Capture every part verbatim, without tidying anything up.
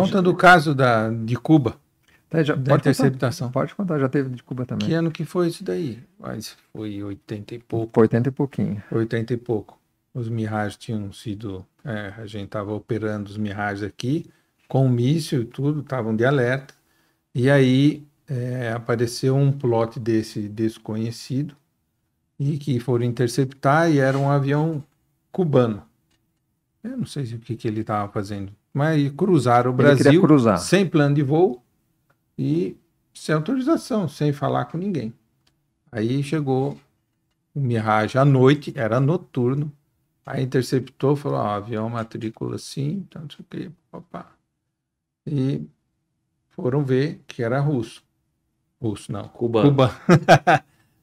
Conta do caso da, de Cuba. Tá, já, pode ter septação. Pode contar, já teve de Cuba também. Que ano que foi isso daí? Mas foi oitenta e pouco. Foi oitenta e pouquinho. oitenta e pouco. Os Mirage tinham sido... É, a gente estava operando os Mirage aqui, com míssil e tudo, estavam de alerta. E aí é, apareceu um plot desse desconhecido e que foram interceptar e era um avião cubano. Eu não sei o que, que ele estava fazendo, mas cruzaram o Brasil sem plano de voo. E sem autorização, sem falar com ninguém. Aí chegou o Mirage à noite, era noturno, aí interceptou, falou, ó, avião matrícula assim, não sei o que, papá. E foram ver que era russo. Russo não, cubano. Cuba.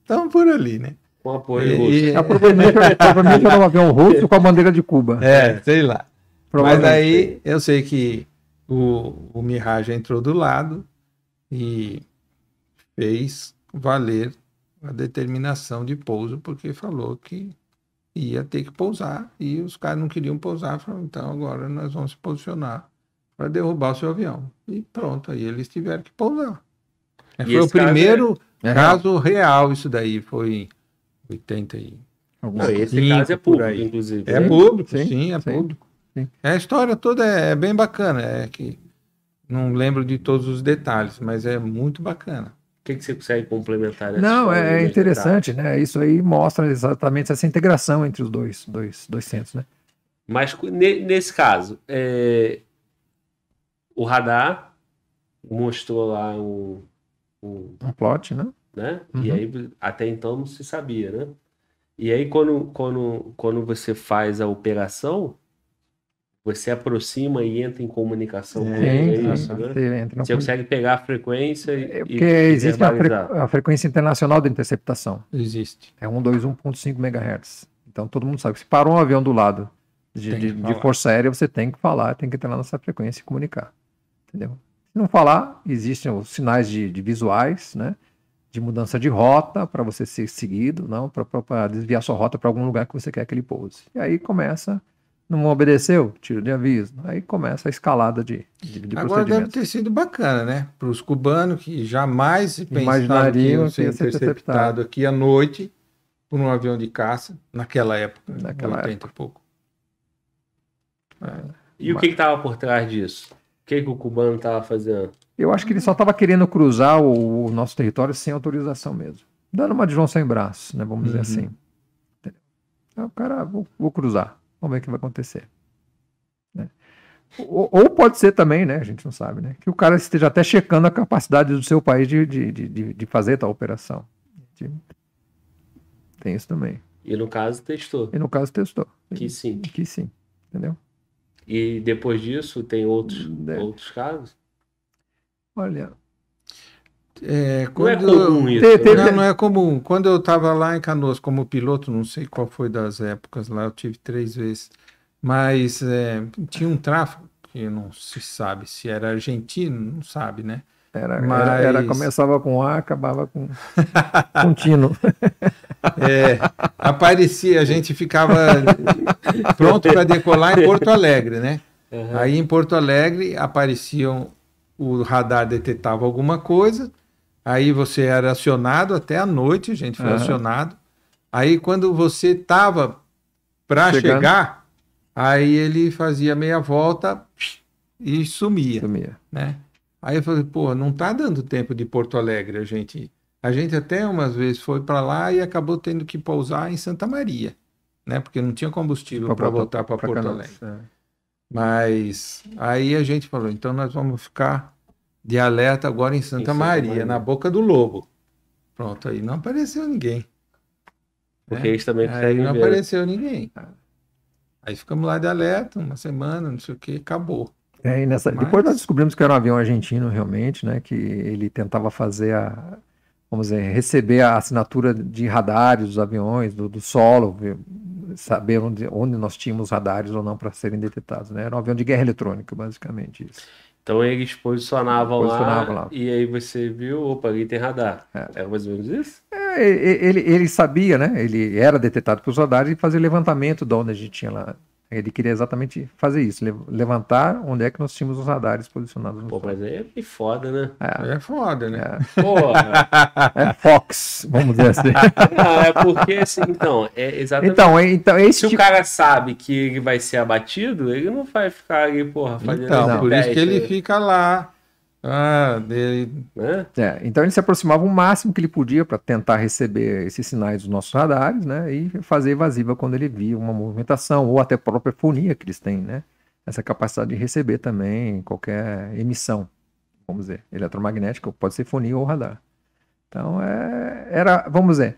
Então por ali, né? Com apoio russo. A provavelmente era um avião russo com a bandeira de Cuba. É, sei lá. Mas aí eu sei que o, o Mirage entrou do lado e fez valer a determinação de pouso, porque falou que ia ter que pousar, e os caras não queriam pousar, falaram, então agora nós vamos se posicionar para derrubar o seu avião. E pronto, aí eles tiveram que pousar. E foi o primeiro caso, é... caso real, isso daí foi em oitenta e... Não, esse cinco, caso é público, inclusive. É público, sim, sim é sim. público. Sim. A história toda é bem bacana, é que não lembro de todos os detalhes, mas é muito bacana. O que, que você consegue complementar? Não, é interessante, né? Isso aí mostra exatamente essa integração entre os dois, dois, dois centros, né? Mas nesse caso, é... o radar mostrou lá um... Um, um plot, né? né? Uhum. E aí, até então, não se sabia, né? E aí, quando, quando, quando você faz a operação... Você aproxima e entra em comunicação é, com ele. É isso, né? Você, entra, você consegue pegar a frequência é, e. Porque existe a, fre... a frequência internacional da interceptação. Existe. É cento e vinte e um ponto cinco megahertz. Então todo mundo sabe que se parou um avião do lado de, de, de força aérea, você tem que falar, tem que entrar nessa frequência e comunicar. Entendeu? Se não falar, existem os sinais de, de visuais, né? De mudança de rota para você ser seguido, não, para desviar sua rota para algum lugar que você quer que ele pouse. E aí começa. Não obedeceu? Tiro de aviso. Aí começa a escalada de, de, de Agora deve ter sido bacana, né? Para os cubanos que jamais pensaram que iam ser interceptado aqui à noite por um avião de caça, naquela época, naquela época. E pouco. É. E Mas... o que estava por trás disso? O que, que o cubano estava fazendo? Eu acho que ele só estava querendo cruzar o, o nosso território sem autorização mesmo. Dando uma de João sem braço, né? Vamos uhum. dizer assim. Então, o cara, vou, vou cruzar. Vamos ver o que vai acontecer. Né? Ou, ou pode ser também, né? A gente não sabe, né? Que o cara esteja até checando a capacidade do seu país de, de, de, de fazer tal operação. De... Tem isso também. E no caso testou. E no caso testou. Que sim. Que sim, entendeu? E depois disso tem outros, é. outros casos? Olha... É, quando não é comum eu... isso. Não, não é comum. Quando eu estava lá em Canoas como piloto, não sei qual foi das épocas lá, eu tive três vezes, mas é, tinha um tráfego que não se sabe se era argentino, não sabe, né? Era, mas... era, era começava com A, acabava com contínuo. É, aparecia, a gente ficava pronto para decolar em Porto Alegre, né? Uhum. Aí em Porto Alegre apareciam, o radar detectava alguma coisa. Aí você era acionado até a noite, a gente foi uhum. acionado. Aí quando você estava para chegar, aí ele fazia meia volta e sumia. sumia. Né? Aí eu falei, pô, não tá dando tempo de Porto Alegre a gente. A gente até umas vezes foi para lá e acabou tendo que pousar em Santa Maria, né? Porque não tinha combustível para voltar para Porto Alegre. É. Mas aí a gente falou, então nós vamos ficar de alerta agora em Santa, em Santa Maria, Maria, na boca do lobo. Pronto, aí não apareceu ninguém. Porque né? eles também aí não ver. apareceu ninguém. Aí ficamos lá de alerta, uma semana, não sei o que, acabou. É, e nessa... Mas... Depois nós descobrimos que era um avião argentino realmente, né? Que ele tentava fazer a... Vamos dizer, receber a assinatura de radares dos aviões, do, do solo, saber onde, onde nós tínhamos radares ou não para serem detectados. Né? Era um avião de guerra eletrônica, basicamente isso. Então eles posicionavam, posicionavam lá, lá e aí você viu, opa, ali tem radar. É. Era mais ou menos isso? É, ele, ele sabia, né? Ele era detectado pelos radares e fazia levantamento de onde a gente tinha lá Ele queria exatamente fazer isso, levantar onde é que nós tínhamos os radares posicionados no Pô, mas aí é foda, né? É, é foda, né? É. Porra! É Fox, vamos dizer assim. Não, é porque, assim, então, é exatamente... Então, então esse se tipo... o cara sabe que ele vai ser abatido, ele não vai ficar ali, porra, fazendo... Então, não, por isso que ele fica lá. Ah, dele... né? É, então ele se aproximava o máximo que ele podia para tentar receber esses sinais dos nossos radares, né, e fazer evasiva quando ele via uma movimentação ou até a própria fonia que eles têm, né, essa capacidade de receber também qualquer emissão, vamos dizer, eletromagnética, pode ser fonia ou radar. Então é, era, vamos dizer,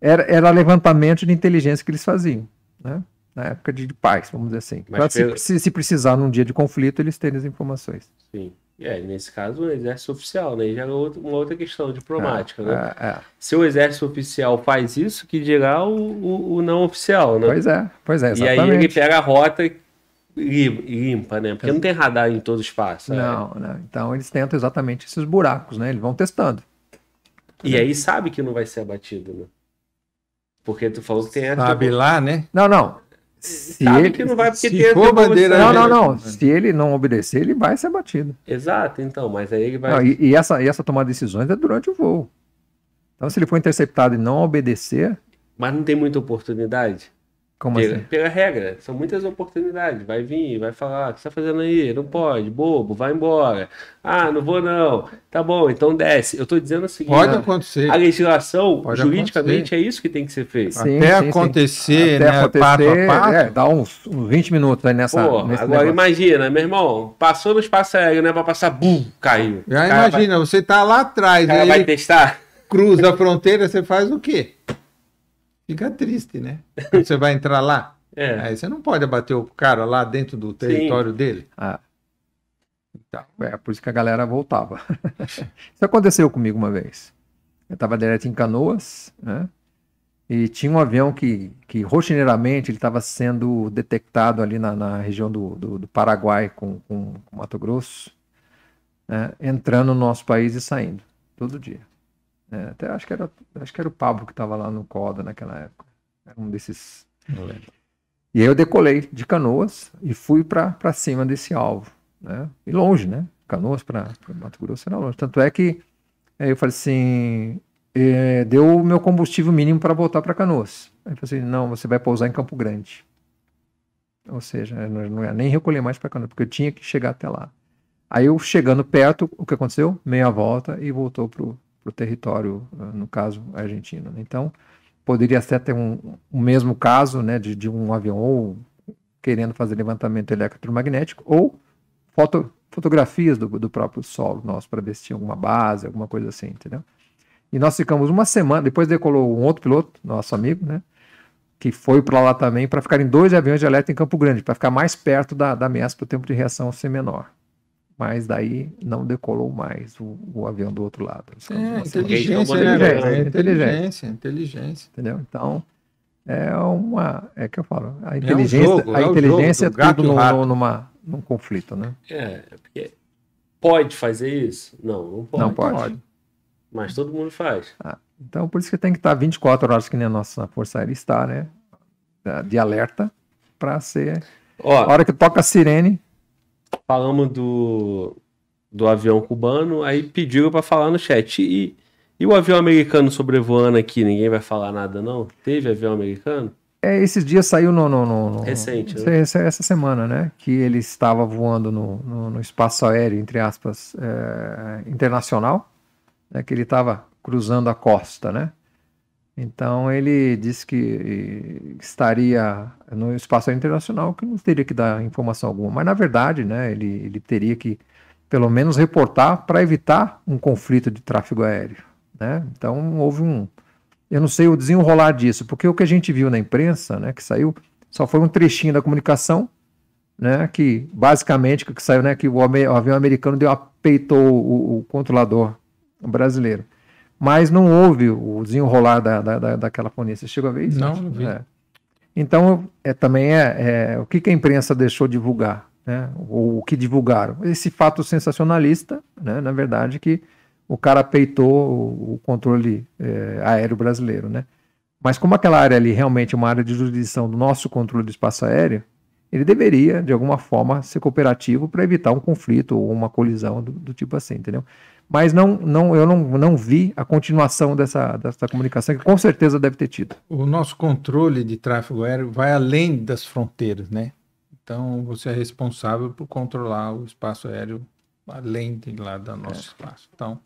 era, era levantamento de inteligência que eles faziam, né, na época de, de paz, vamos dizer assim. Mas se, pelo... se, se precisar num dia de conflito eles terem as informações. Sim. É, nesse caso, o exército oficial, né? Já é uma outra questão diplomática, é, né? É, é. Se o exército oficial faz isso, que dirá o, o, o não oficial, né? Pois é, pois é, exatamente. E aí ele pega a rota e limpa, né? Porque não tem radar em todo o espaço. Não, né? Não, então eles tentam exatamente esses buracos, né? Eles vão testando. E aí sabe que não vai ser abatido, né? Porque tu falou que tem... A sabe tua... lá, né? Não, não. Se sabe ele, que não vai porque se tem for bandeira, não, não, não. Se ele não obedecer, ele vai ser abatido. Exato, então, mas aí ele vai... Não, e, e, essa, e essa tomada de decisões é durante o voo. Então, se ele for interceptado e não obedecer... Mas não tem muita oportunidade? Como pela, assim? Pela regra, são muitas oportunidades. Vai vir, vai falar, ah, o que você tá fazendo aí? Não pode, bobo, vai embora. Ah, não vou não. Tá bom, então desce. Eu tô dizendo o seguinte... Pode acontecer. A legislação, pode juridicamente, acontecer. É isso que tem que ser feito. Sim, até sim, acontecer, sim. Até né? Acontecer, pato a pato. É, dá uns, uns vinte minutos aí nessa... Pô, agora negócio. Imagina, meu irmão, passou no espaço aéreo, não é pra passar, bum, caiu. Já imagina, vai, você tá lá atrás. O cara aí vai testar. Cruza a fronteira, você faz o quê? Fica triste, né? Você vai entrar lá, é. Aí você não pode abater o cara lá dentro do território Sim. dele. Ah. Então, é por isso que a galera voltava. Isso aconteceu comigo uma vez. Eu estava direto em Canoas, né? E tinha um avião que, que rotineiramente, ele estava sendo detectado ali na, na região do, do, do Paraguai com, com, com Mato Grosso, né? Entrando no nosso país e saindo, todo dia. É, até acho que, era, acho que era o Pablo que estava lá no Coda naquela época. Era um desses. Não lembro. E aí eu decolei de Canoas e fui para cima desse alvo. Né? E longe, né? Canoas para Mato Grosso era longe. Tanto é que aí eu falei assim: eh, deu o meu combustível mínimo para voltar para Canoas. Aí eu falei assim: não, você vai pousar em Campo Grande. Ou seja, eu não ia nem recolher mais para Canoas, porque eu tinha que chegar até lá. Aí eu chegando perto, o que aconteceu? Meia volta e voltou para o. Para o território, no caso, argentino. Então, poderia até ter um, o mesmo caso, né, de, de um avião ou querendo fazer levantamento eletromagnético ou foto, fotografias do, do próprio solo nosso para ver se tinha alguma base, alguma coisa assim, entendeu? E nós ficamos uma semana, depois decolou um outro piloto, nosso amigo, né, que foi para lá também para ficar em dois aviões de alerta em Campo Grande, para ficar mais perto da, da ameaça para o tempo de reação ser menor. Mas daí não decolou mais o, o avião do outro lado. É, inteligência, né? Inteligência, inteligência, inteligência. Entendeu? Então, é uma... É que eu falo. A inteligência é, um jogo, a é, inteligência é tudo no, numa, num conflito, né? É, porque pode fazer isso? Não, não pode. Não pode. pode. Mas todo mundo faz. Ah, então, por isso que tem que estar vinte e quatro horas, que nem a nossa Força Aérea está, né? De alerta, para ser... Ó, a hora que toca a sirene... Falamos do, do avião cubano, aí pediram para falar no chat. E, e o avião americano sobrevoando aqui, ninguém vai falar nada não? Teve avião americano? É, esses dias saiu no... no, no, no Recente, no, né? essa, essa semana, né? Que ele estava voando no, no, no espaço aéreo, entre aspas, é, internacional, né? Que ele estava cruzando a costa, né? Então ele disse que estaria no espaço internacional, que não teria que dar informação alguma. Mas na verdade, né, ele, ele teria que pelo menos reportar para evitar um conflito de tráfego aéreo, né? Então houve um... Eu não sei o desenrolar disso, porque o que a gente viu na imprensa, né, que saiu, só foi um trechinho da comunicação, né, que basicamente o que saiu, né, que o avião americano deu a peitou o, o controlador brasileiro. Mas não houve o desenrolar da, da, da, daquela fonia. Você chegou a ver isso? Não, não vi. É. Então, é, também é, é o que, que a imprensa deixou divulgar, né? Ou o que divulgaram. Esse fato sensacionalista, né? Na verdade, que o cara peitou o controle é, aéreo brasileiro, né? Mas como aquela área ali realmente é uma área de jurisdição do nosso controle do espaço aéreo, ele deveria, de alguma forma, ser cooperativo para evitar um conflito ou uma colisão do, do tipo assim, entendeu? Mas não, não, eu não, não vi a continuação dessa, dessa comunicação, que com certeza deve ter tido. O nosso controle de tráfego aéreo vai além das fronteiras, né? Então, você é responsável por controlar o espaço aéreo além de lá do nosso é. espaço. Então,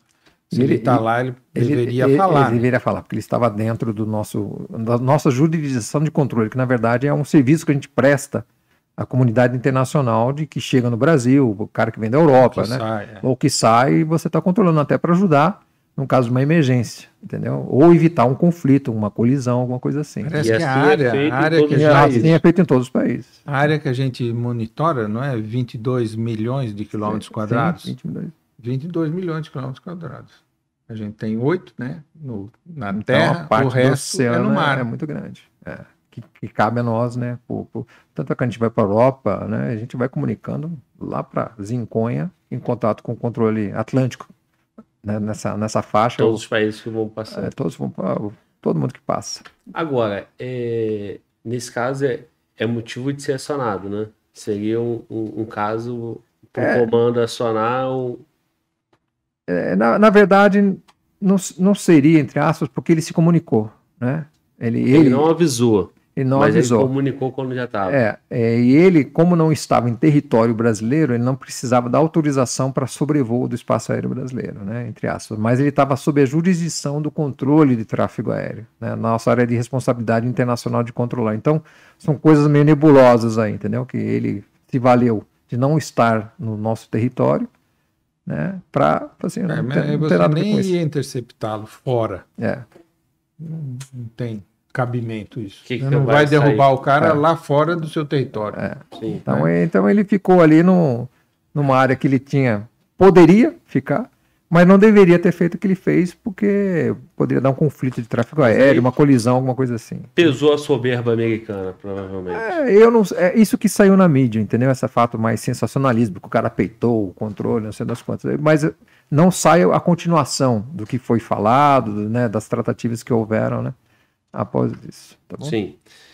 se ele está lá, ele, ele deveria ele, falar. Ele deveria falar, porque ele estava dentro do nosso, da nossa jurisdição de controle, que, na verdade, é um serviço que a gente presta a comunidade internacional de que chega no Brasil, o cara que vem da Europa, ou que, né? sai, é. ou que sai, você está controlando até para ajudar, no caso de uma emergência, entendeu? Ou evitar um conflito, uma colisão, alguma coisa assim. Parece e que a área, é a área que já assim é feita em todos os países. A área que a gente monitora, não é? vinte e dois milhões de quilômetros quadrados. Sim, vinte e dois. vinte e dois milhões de quilômetros quadrados. A gente tem oito, né? No, na então, Terra, o resto céu, é no mar. É muito grande, é. Que, que cabe a nós, né? Por, por... Tanto é que a gente vai para a Europa, né? A gente vai comunicando lá para Zinconha, em contato com o controle atlântico, né? Nessa, nessa faixa. Todos os países que vão passar. É, todos vão, todo mundo que passa. Agora, é... nesse caso, é, é motivo de ser acionado, né? Seria um, um, um caso para o é... comando acionar. Ou... É, na, na verdade, não, não seria, entre aspas, porque ele se comunicou, né? Ele, ele, ele não avisou. Ele não mas avisou. Ele comunicou quando já estava. É, é, e ele, como não estava em território brasileiro, ele não precisava da autorização para sobrevoo do espaço aéreo brasileiro, né, entre aspas. Mas ele estava sob a jurisdição do controle de tráfego aéreo, né, nossa área de responsabilidade internacional de controlar. Então, são coisas meio nebulosas aí, entendeu? Que ele se valeu de não estar no nosso território, né, para assim, não, é, mas não você nem ia interceptá-lo fora. É. Não, não tem cabimento isso. Que que não vai, vai derrubar sair? O cara é. lá fora do seu território. É. Sim, então, né? Então ele ficou ali no, numa área que ele tinha, poderia ficar, mas não deveria ter feito o que ele fez, porque poderia dar um conflito de tráfego aéreo, uma colisão, alguma coisa assim. Pesou a soberba americana, provavelmente. É, eu não, é isso que saiu na mídia, entendeu? Esse fato mais sensacionalismo, que o cara peitou o controle, não sei das quantas. Mas não sai a continuação do que foi falado, né, das tratativas que houveram, né, após isso, tá bom? Sim.